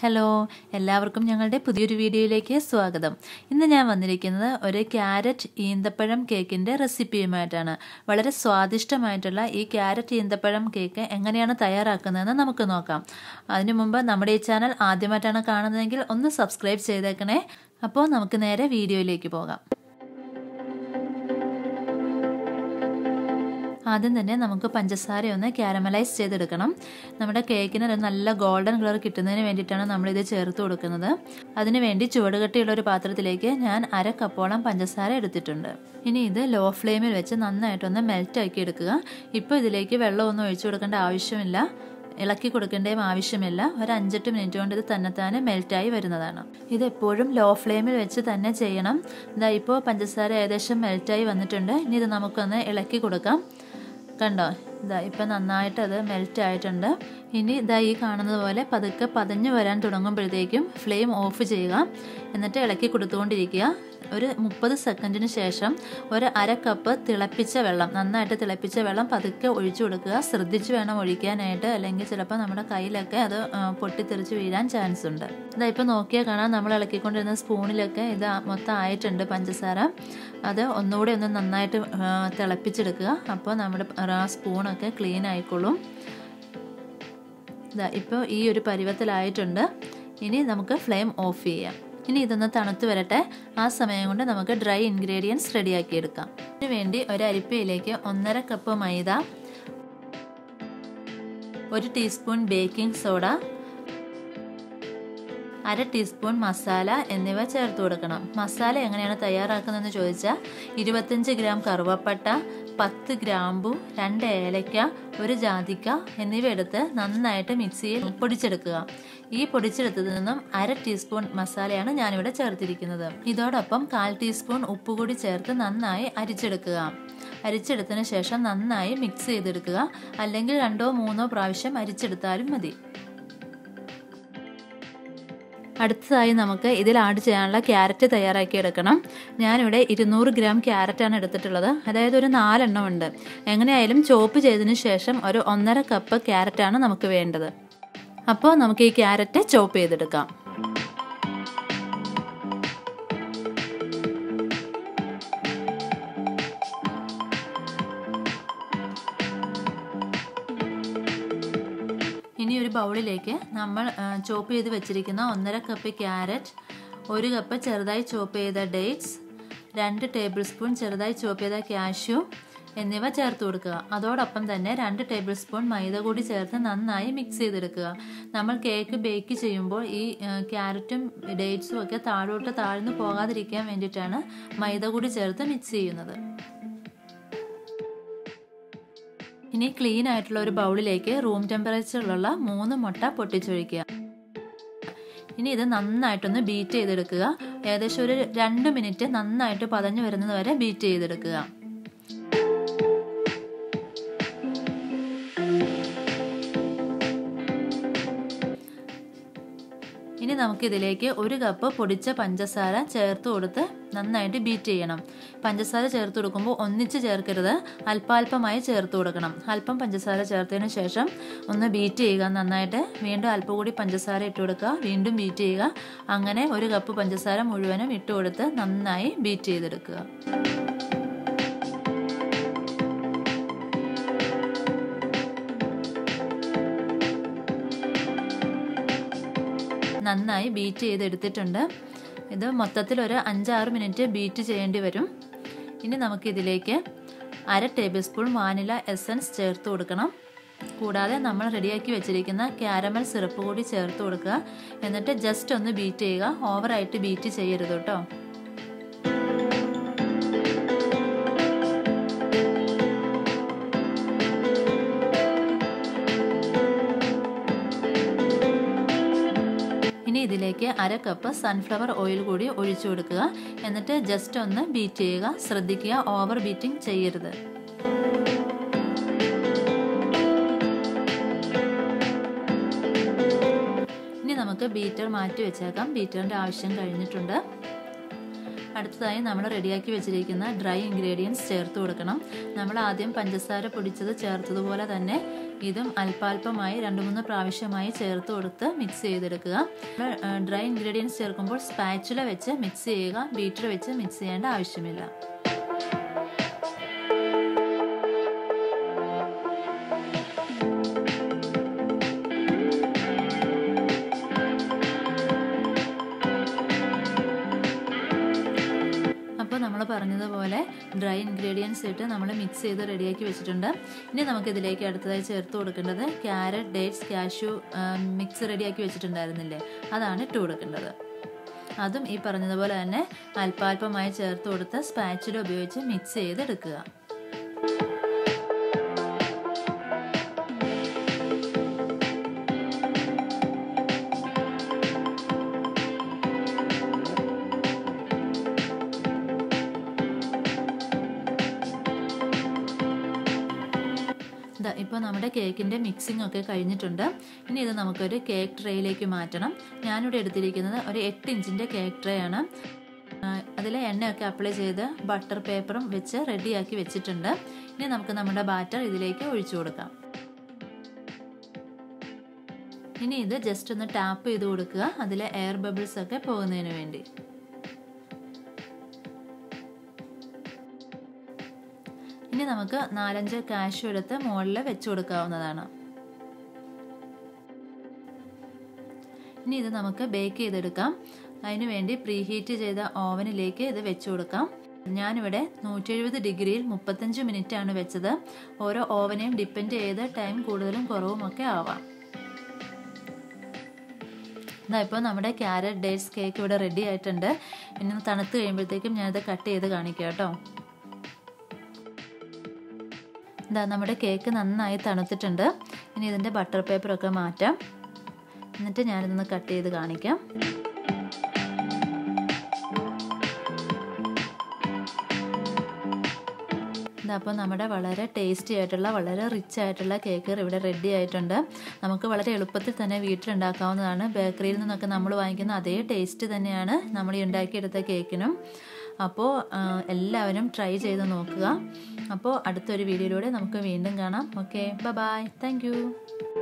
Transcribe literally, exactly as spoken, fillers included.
Hello, എല്ലാവർക്കും ഞങ്ങളുടെ പുതിയൊരു വീഡിയോയിലേക്ക് സ്വാഗതം. ഇന്ന് ഞാൻ വന്നിരിക്കുന്നത് ഒരു കാരറ്റ് ഈന്തപ്പഴം കേക്കിന്റെ റെസിപ്പിയുമായിട്ടാണ്. വളരെ സ്വാദിഷ്ടമായിട്ടുള്ള ഈ കാരറ്റ് ഈന്തപ്പഴം കേക്ക് എങ്ങനെയാണ് തയ്യാറാക്കുന്നതെന്ന് നമുക്ക് നോക്കാം. അതിനു മുൻപ് നമ്മുടെ ഈ ചാനൽ ആദ്യമായിട്ടാണ് കാണുന്നതെങ്കിൽ ഒന്ന് സബ്സ്ക്രൈബ് ചെയ്തേക്കണേ. അപ്പോൾ നമുക്ക് നേരെ വീഡിയോയിലേക്ക് പോകാം. ആദ്യം തന്നെ നമുക്ക് പഞ്ചസാര ഒന്ന് കാരമലൈസ് ചെയ്തെടുക്കണം. നമ്മുടെ കേക്കിന് നല്ല ഗോൾഡൻ കളർ കിട്ടുന്നതിന് വേണ്ടിയിട്ടാണ് നമ്മളിത് ചേർത്ത് കൊടുക്കുന്നത്. അതിനുവേണ്ടി ചുവടുകട്ടിയുള്ള ഒരു പാത്രത്തിലേക്ക് ഞാൻ അര കപ്പോളം പഞ്ചസാര എടുത്തിട്ടുണ്ട്. ഇനി ഇത് ലോ ഫ്ലെയിമിൽ വെച്ച് നന്നായിട്ടൊന്ന് മെൽറ്റ് ആക്കി എടുക്കുക. ഇപ്പോൾ ഇതിലേക്ക് വെള്ളമൊന്നും ഒഴിച്ചു കൊടുക്കേണ്ട ആവശ്യമില്ല, ഇളക്കി കൊടുക്കേണ്ടതും ആവശ്യമില്ല. ഒരു അഞ്ചെട്ട് മിനിറ്റ് കൊണ്ട് ഇത് തന്നെത്താനെ മെൽറ്റായി വരുന്നതാണ്. ഇതെപ്പോഴും ലോ ഫ്ലെയിമിൽ വെച്ച് തന്നെ ചെയ്യണം. ഇതാ ഇപ്പോൾ പഞ്ചസാര ഏകദേശം മെൽറ്റായി വന്നിട്ടുണ്ട്. ഇനി ഇത് നമുക്കൊന്ന് ഇളക്കി കൊടുക്കാം. കണ്ടോ, ഇതാ ഇപ്പം നന്നായിട്ട് അത് മെൽറ്റ് ആയിട്ടുണ്ട്. ഇനി ഇതാ ഈ കാണുന്നത് പോലെ പതുക്കെ പതഞ്ഞു വരാൻ തുടങ്ങുമ്പോഴത്തേക്കും ഫ്ലെയിം ഓഫ് ചെയ്യുക. എന്നിട്ട് ഇളക്കി കൊടുത്തുകൊണ്ടിരിക്കുക. ഒരു മുപ്പത് സെക്കൻഡിന് ശേഷം ഒരു അര കപ്പ് തിളപ്പിച്ച വെള്ളം, നന്നായിട്ട് തിളപ്പിച്ച വെള്ളം പതുക്കെ ഒഴിച്ചു കൊടുക്കുക. ശ്രദ്ധിച്ച് വേണം ഒഴിക്കാനായിട്ട്, അല്ലെങ്കിൽ ചിലപ്പോൾ നമ്മുടെ കയ്യിലൊക്കെ അത് പൊട്ടിത്തെറിച്ച് വീഴാൻ ചാൻസ് ഉണ്ട്. ഇതാ ഇപ്പോൾ നോക്കിയാൽ കാണാം, നമ്മൾ ഇളക്കിക്കൊണ്ടിരുന്ന സ്പൂണിലൊക്കെ ഇത് മൊത്തം ആയിട്ടുണ്ട് പഞ്ചസാര. അത് ഒന്നുകൂടെ ഒന്ന് നന്നായിട്ട് തിളപ്പിച്ചെടുക്കുക. അപ്പോൾ നമ്മുടെ സ്പൂണൊക്കെ ക്ലീൻ ആയിക്കോളും. ഇതാ ഇപ്പോൾ ഈ ഒരു പരുവത്തിലായിട്ടുണ്ട്. ഇനി നമുക്ക് ഫ്ലെയിം ഓഫ് ചെയ്യാം. ഇനി ഇതൊന്ന് തണുത്ത് വരട്ടെ. ആ സമയം കൊണ്ട് നമുക്ക് ഡ്രൈ ഇൻഗ്രീഡിയൻസ് റെഡിയാക്കിയെടുക്കാം. ഇതിനുവേണ്ടി ഒരു അരിപ്പയിലേക്ക് ഒന്നര കപ്പ് മൈദ, ഒരു ടീസ്പൂൺ ബേക്കിംഗ് സോഡ, അര ടീസ്പൂൺ മസാല എന്നിവ ചേർത്ത് കൊടുക്കണം. മസാല എങ്ങനെയാണ് തയ്യാറാക്കുന്നതെന്ന് ചോദിച്ചാൽ ഇരുപത്തഞ്ച് ഗ്രാം കറുവപ്പട്ട, പത്ത് ഗ്രാമ്പു, രണ്ട് ഏലക്ക, ഒരു ജാതിക്ക എന്നിവ എടുത്ത് നന്നായിട്ട് മിക്സിയിൽ പൊടിച്ചെടുക്കുക. ഈ പൊടിച്ചെടുത്തതിൽ നിന്നും അര ടീസ്പൂൺ മസാലയാണ് ഞാനിവിടെ ചേർത്തിരിക്കുന്നത്. ഇതോടൊപ്പം കാൽ ടീസ്പൂൺ ഉപ്പ് കൂടി ചേർത്ത് നന്നായി അരിച്ചെടുക്കുക. അരിച്ചെടുത്തതിന് ശേഷം നന്നായി മിക്സ് ചെയ്തെടുക്കുക. അല്ലെങ്കിൽ രണ്ടോ മൂന്നോ പ്രാവശ്യം അരിച്ചെടുത്താലും മതി. അടുത്തതായി നമുക്ക് ഇതിൽ ആഡ് ചെയ്യാനുള്ള ക്യാരറ്റ് തയ്യാറാക്കിയെടുക്കണം. ഞാനിവിടെ ഇരുന്നൂറ് ഗ്രാം ക്യാരറ്റാണ് എടുത്തിട്ടുള്ളത്. അതായത് ഒരു നാലെണ്ണം ഉണ്ട്. എങ്ങനെയായാലും ചോപ്പ് ചെയ്തതിന് ശേഷം ഒരു ഒന്നര കപ്പ് ക്യാരറ്റാണ് നമുക്ക് വേണ്ടത്. അപ്പോൾ നമുക്ക് ഈ ക്യാരറ്റ് ചോപ്പ് ചെയ്തെടുക്കാം. ഇനി ഒരു ബൗളിലേക്ക് നമ്മൾ ചോപ്പ് ചെയ്ത് വെച്ചിരിക്കുന്ന ഒന്നര കപ്പ് ക്യാരറ്റ്, ഒരു കപ്പ് ചെറുതായി ചോപ്പ് ചെയ്ത ഡേറ്റ്സ്, രണ്ട് ടേബിൾ സ്പൂൺ ചെറുതായി ചോപ്പ് ചെയ്ത കാഷ്യൂ എന്നിവ ചേർത്ത് കൊടുക്കുക. അതോടൊപ്പം തന്നെ രണ്ട് ടേബിൾ സ്പൂൺ മൈദ കൂടി ചേർത്ത് നന്നായി മിക്സ് ചെയ്തെടുക്കുക. നമ്മൾ കേക്ക് ബേക്ക് ചെയ്യുമ്പോൾ ഈ ക്യാരറ്റും ഡേറ്റ്സും ഒക്കെ താഴോട്ട് താഴ്ന്നു പോകാതിരിക്കാൻ വേണ്ടിയിട്ടാണ് മൈദ കൂടി ചേർത്ത് മിക്സ് ചെയ്യുന്നത്. ഇനി ക്ലീൻ ആയിട്ടുള്ള ഒരു ബൗളിലേക്ക് റൂം ടെമ്പറേച്ചറിലുള്ള മൂന്ന് മുട്ട പൊട്ടിച്ചൊഴിക്കുക. ഇനി ഇത് നന്നായിട്ടൊന്ന് ബീറ്റ് ചെയ്തെടുക്കുക. ഏകദേശം ഒരു രണ്ട് മിനിറ്റ് നന്നായിട്ട് പതഞ്ഞു വരുന്നത് വരെ ബീറ്റ് ചെയ്തെടുക്കുക. ഇനി നമുക്കിതിലേക്ക് ഒരു കപ്പ് പൊടിച്ച പഞ്ചസാര ചേർത്ത് കൊടുത്ത് നന്നായിട്ട് ബീറ്റ് ചെയ്യണം. പഞ്ചസാര ചേർത്ത് കൊടുക്കുമ്പോൾ ഒന്നിച്ച് ചേർക്കരുത്, അല്പാൽപമായി ചേർത്ത് കൊടുക്കണം. അല്പം പഞ്ചസാര ചേർത്തതിന് ശേഷം ഒന്ന് ബീറ്റ് ചെയ്യുക നന്നായിട്ട്. വീണ്ടും അല്പം കൂടി പഞ്ചസാര ഇട്ട് കൊടുക്കുക, വീണ്ടും ബീറ്റ് ചെയ്യുക. അങ്ങനെ ഒരു കപ്പ് പഞ്ചസാര മുഴുവനും ഇട്ട് കൊടുത്ത് നന്നായി ബീറ്റ് ചെയ്തെടുക്കുക. നന്നായി ബീറ്റ് ചെയ്തെടുത്തിട്ടുണ്ട്. ഇത് മൊത്തത്തിൽ ഒരു അഞ്ചാറ് മിനിറ്റ് ബീറ്റ് ചെയ്യേണ്ടി വരും. ഇനി നമുക്കിതിലേക്ക് അര ടേബിൾ സ്പൂൺ വാനില എസൻസ് ചേർത്ത് കൊടുക്കണം. കൂടാതെ നമ്മൾ റെഡിയാക്കി വെച്ചിരിക്കുന്ന കാരമൽ സിറപ്പ് കൂടി ചേർത്ത് കൊടുക്കുക. എന്നിട്ട് ജസ്റ്റ് ഒന്ന് ബീറ്റ് ചെയ്യുക. ഓവറായിട്ട് ബീറ്റ് ചെയ്യരുത് കേട്ടോ. ഇതിലേക്ക് അര കപ്പ് സൺഫ്ലവർ ഓയിൽ കൂടി ഒഴിച്ചു കൊടുക്കുക. എന്നിട്ട് ജസ്റ്റ് ഒന്ന് ബീറ്റ് ചെയ്യുക. ശ്രദ്ധിക്കുക, ഓവർ ബീറ്റിംഗ് ചെയ്യരുത്. ഇനി നമുക്ക് ബീറ്റർ മാറ്റി വെച്ചേക്കാം. ബീറ്ററിൻ്റെ ആവശ്യം കഴിഞ്ഞിട്ടുണ്ട്. അടുത്തതായി നമ്മൾ റെഡിയാക്കി വെച്ചിരിക്കുന്ന ഡ്രൈ ഇൻഗ്രീഡിയൻസ് ചേർത്ത് കൊടുക്കണം. നമ്മൾ ആദ്യം പഞ്ചസാര പൊടിച്ചത് ചേർത്തതുപോലെ തന്നെ ഇതും അല്പാൽപമായി രണ്ട് മൂന്ന് പ്രാവശ്യമായി ചേർത്ത് കൊടുത്ത് മിക്സ് ചെയ്തെടുക്കുക. ഡ്രൈ ഇൻഗ്രീഡിയൻസ് ചേർക്കുമ്പോൾ സ്പാച്ചുല വെച്ച് മിക്സ് ചെയ്യുക, ബീറ്റർ വെച്ച് മിക്സ് ചെയ്യേണ്ട ആവശ്യമില്ല. നമ്മൾ പറഞ്ഞതുപോലെ ഡ്രൈ ഇൻഗ്രീഡിയൻസ് ഇട്ട് നമ്മൾ മിക്സ് ചെയ്ത് റെഡിയാക്കി വെച്ചിട്ടുണ്ട്. ഇനി നമുക്കിതിലേക്ക് അടുത്തതായി ചേർത്ത് കൊടുക്കേണ്ടത് ക്യാരറ്റ്, ഡേറ്റ്സ്, കാഷ്യൂ മിക്സ് റെഡിയാക്കി വെച്ചിട്ടുണ്ടായിരുന്നില്ലേ, അതാണ് ഇട്ട് കൊടുക്കേണ്ടത്. അതും ഈ പറഞ്ഞതുപോലെ തന്നെ അല്പാൽപമായി ചേർത്ത് കൊടുത്ത് സ്പാച്ചില ഉപയോഗിച്ച് മിക്സ് ചെയ്തെടുക്കുക. ഇപ്പോൾ നമ്മുടെ കേക്കിൻ്റെ മിക്സിംഗ് ഒക്കെ കഴിഞ്ഞിട്ടുണ്ട്. ഇനി ഇത് നമുക്കൊരു കേക്ക് ട്രേയിലേക്ക് മാറ്റണം. ഞാനിവിടെ എടുത്തിരിക്കുന്നത് ഒരു എട്ട് ഇഞ്ചിൻ്റെ കേക്ക് ട്രേ ആണ്. അതിൽ എണ്ണയൊക്കെ അപ്ലൈ ചെയ്ത് ബട്ടർ പേപ്പറും വെച്ച് റെഡിയാക്കി വെച്ചിട്ടുണ്ട്. ഇനി നമുക്ക് നമ്മുടെ ബാറ്റർ ഇതിലേക്ക് ഒഴിച്ചു കൊടുക്കാം. ഇനി ഇത് ജസ്റ്റ് ഒന്ന് ടാപ്പ് ചെയ്ത് കൊടുക്കുക, അതിലെ എയർ ബബിൾസ് ഒക്കെ പോകുന്നതിന് വേണ്ടി. ഇനി നമുക്ക് നാലഞ്ച് കാഷ്യൂ എടുത്ത് മുകളിൽ വെച്ച് കൊടുക്കാവുന്നതാണ്. ഇനി ഇത് നമുക്ക് ബേക്ക് ചെയ്തെടുക്കാം. അതിനുവേണ്ടി പ്രീഹീറ്റ് ചെയ്ത ഓവനിലേക്ക് ഇത് വെച്ച് കൊടുക്കാം. ഞാനിവിടെ നൂറ്റി എഴുപത് ഡിഗ്രിയിൽ മുപ്പത്തഞ്ച് മിനിറ്റാണ് വെച്ചത്. ഓരോ ഓവനെയും ഡിപ്പെൻഡ് ചെയ്ത് ടൈം കൂടുതലും കുറവുമൊക്കെ ആവാം. ഇതാ ഇപ്പോൾ നമ്മുടെ ക്യാരറ്റ് ഡേറ്റ്സ് കേക്ക് ഇവിടെ റെഡി ആയിട്ടുണ്ട്. ഇനി തണുത്ത് കഴിയുമ്പോഴത്തേക്കും ഞാനിത് കട്ട് ചെയ്ത് കാണിക്കാം കേട്ടോ. ഇതാ നമ്മുടെ കേക്ക് നന്നായി തണുത്തിട്ടുണ്ട്. ഇനി ഇതിൻ്റെ ബട്ടർ പേപ്പറൊക്കെ മാറ്റാം, എന്നിട്ട് ഞാനിതൊന്ന് കട്ട് ചെയ്ത് കാണിക്കാം. അപ്പോൾ നമ്മുടെ വളരെ ടേസ്റ്റി ആയിട്ടുള്ള വളരെ റിച്ച് ആയിട്ടുള്ള കേക്ക് ഇവിടെ റെഡി ആയിട്ടുണ്ട്. നമുക്ക് വളരെ എളുപ്പത്തിൽ തന്നെ വീട്ടിലുണ്ടാക്കാവുന്നതാണ്. ബേക്കറിയിൽ നിന്നൊക്കെ നമ്മൾ വാങ്ങിക്കുന്ന അതേ ടേസ്റ്റ് തന്നെയാണ് നമ്മൾ ഈ ഉണ്ടാക്കിയെടുത്ത കേക്കിനും. അപ്പോൾ എല്ലാവരും ട്രൈ ചെയ്ത് നോക്കുക. അപ്പോൾ അടുത്തൊരു വീഡിയോയിലൂടെ നമുക്ക് വീണ്ടും കാണാം. Okay, bye bye, thank U.